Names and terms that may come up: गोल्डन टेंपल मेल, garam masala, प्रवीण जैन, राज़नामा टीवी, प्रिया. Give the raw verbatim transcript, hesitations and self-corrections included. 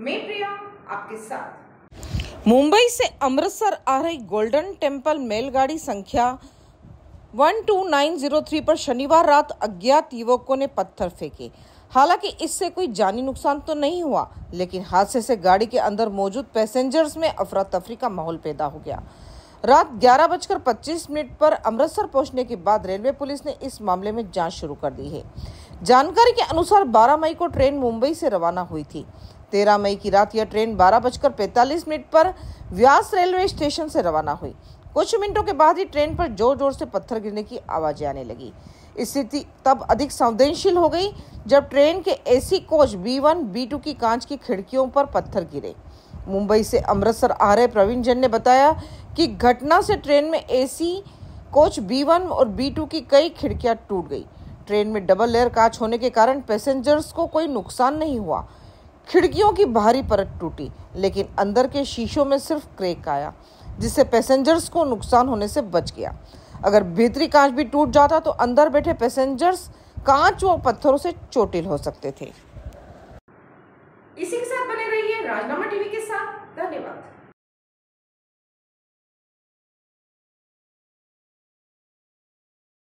मैं प्रिया आपके साथ। मुंबई से अमृतसर आ रही गोल्डन टेंपल मेल गाड़ी संख्या one two nine zero three पर शनिवार रात अज्ञात युवकों ने पत्थर फेंके। हालांकि इससे कोई जानी नुकसान तो नहीं हुआ, लेकिन हादसे से गाड़ी के अंदर मौजूद पैसेंजर्स में अफरा तफरी का माहौल पैदा हो गया। रात ग्यारह बजकर पच्चीस मिनट पर अमृतसर पहुंचने के बाद रेलवे पुलिस ने इस मामले में जांच शुरू कर दी है। जानकारी के अनुसार बारह मई को ट्रेन मुंबई से रवाना हुई थी। तेरह मई की रात यह ट्रेन बारह बजकर पैंतालीस मिनट पर व्यास रेलवे स्टेशन से रवाना हुई। कुछ मिनटों के बाद ही ट्रेन पर जोर जोर से पत्थर गिरने की आवाज़ें आने लगी। स्थिति तब अधिक संवेदनशील हो गई जब ट्रेन के AC coach B one B two की कांच की खिड़कियों पर पत्थर गिरे। मुंबई से अमृतसर आ रहे प्रवीण जैन ने बताया कि घटना से ट्रेन में एसी कोच बी वन और बी टू की कई खिड़कियां टूट गई। ट्रेन में डबल लेयर कांच होने के कारण पैसेंजर्स को कोई नुकसान नहीं हुआ। खिड़कियों की बाहरी परत टूटी, लेकिन अंदर के शीशों में सिर्फ क्रैक आया, जिससे पैसेंजर्स को नुकसान होने से बच गया। अगर भीतरी कांच भी टूट जाता तो अंदर बैठे पैसेंजर्स कांच व पत्थरों से चोटिल हो सकते थे। इसी के साथ बने रहिए राज़नामा टीवी के साथ। धन्यवाद।